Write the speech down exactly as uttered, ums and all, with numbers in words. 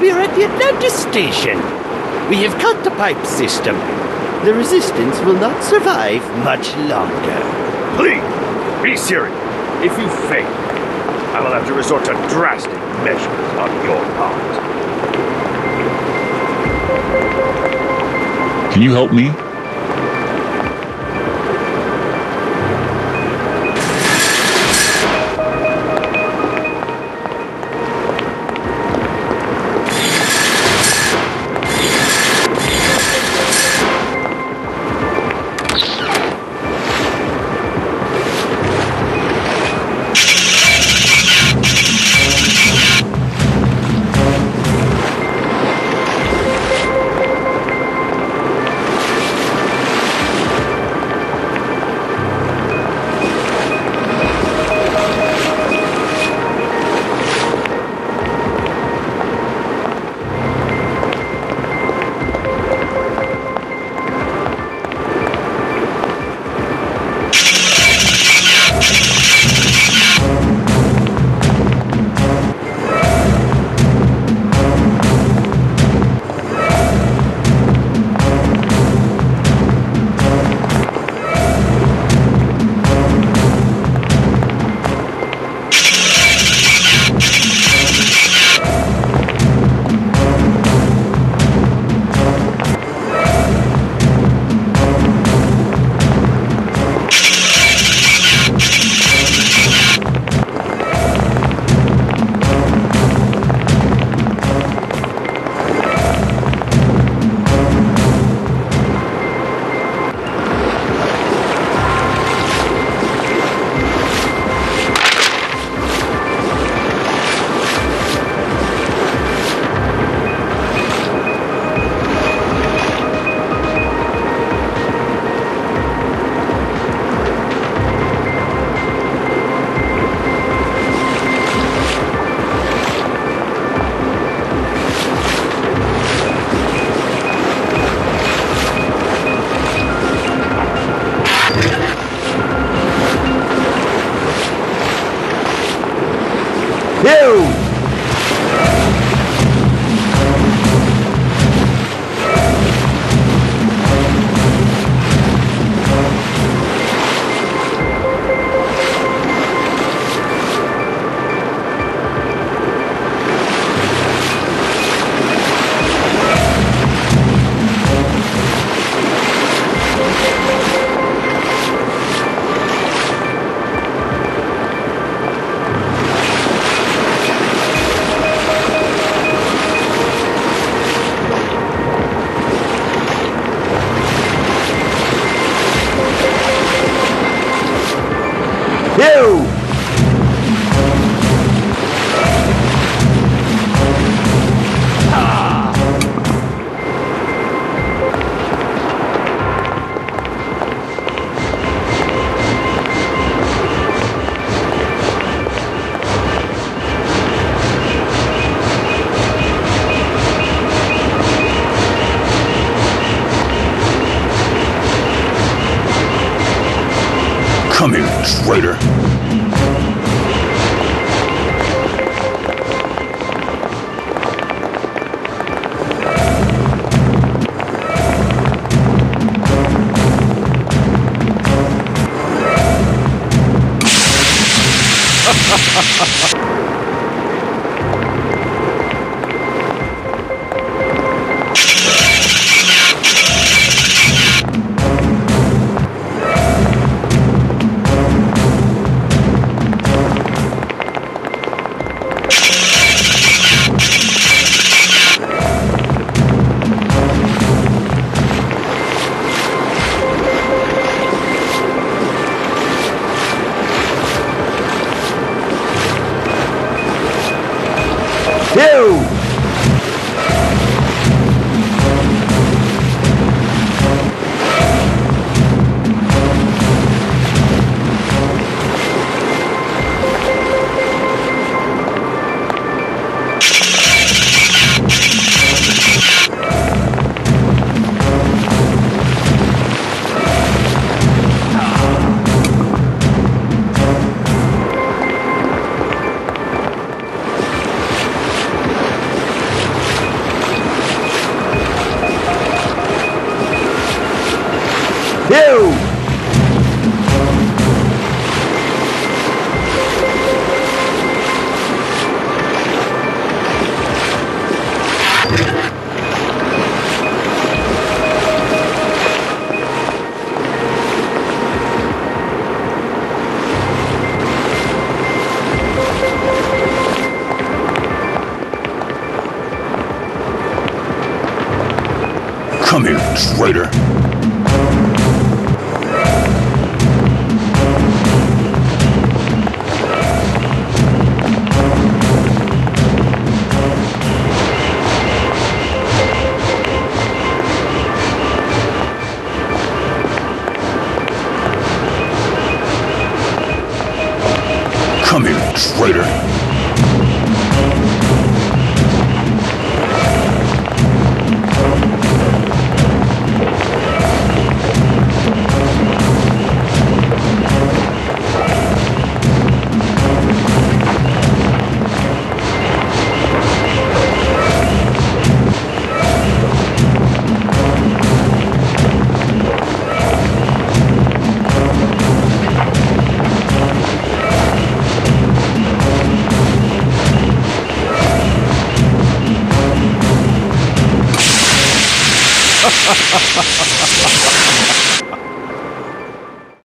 We are at the Atlantis station. We have cut the pipe system. The resistance will not survive much longer. Please, be serious. If you fail, I will have to resort to drastic measures on your part. Can you help me? Come here, traitor. Ew! Come here, traitor. Come here, traitor. Ha, ha, ha.